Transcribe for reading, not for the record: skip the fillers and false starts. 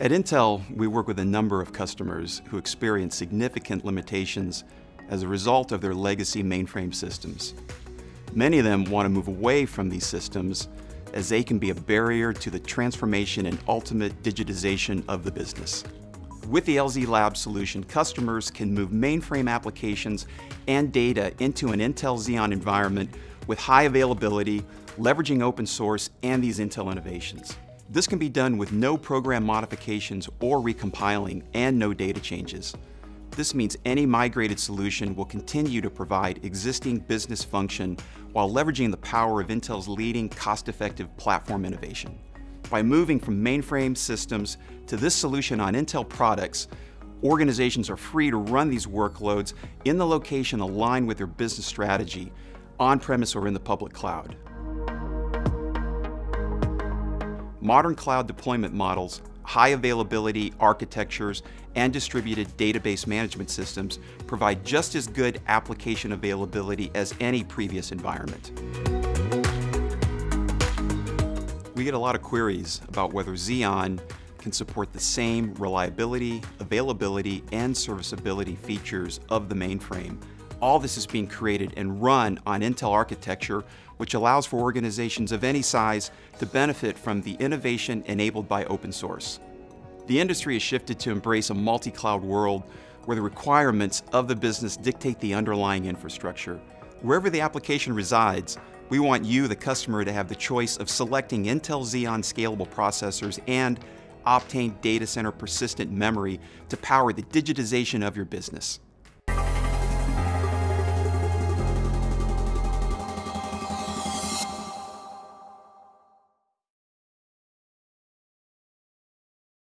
At Intel, we work with a number of customers who experience significant limitations as a result of their legacy mainframe systems. Many of them want to move away from these systems as they can be a barrier to the transformation and ultimate digitization of the business. With the LzLabs solution, customers can move mainframe applications and data into an Intel Xeon environment with high availability, leveraging open source and these Intel innovations. This can be done with no program modifications or recompiling and no data changes. This means any migrated solution will continue to provide existing business function while leveraging the power of Intel's leading cost-effective platform innovation. By moving from mainframe systems to this solution on Intel products, organizations are free to run these workloads in the location aligned with their business strategy, on-premise or in the public cloud. Modern cloud deployment models, high availability architectures, and distributed database management systems provide just as good application availability as any previous environment. We get a lot of queries about whether Xeon can support the same reliability, availability, and serviceability features of the mainframe. All this is being created and run on Intel architecture, which allows for organizations of any size to benefit from the innovation enabled by open source. The industry has shifted to embrace a multi-cloud world where the requirements of the business dictate the underlying infrastructure. Wherever the application resides, we want you, the customer, to have the choice of selecting Intel Xeon scalable processors and Optane data center persistent memory to power the digitization of your business.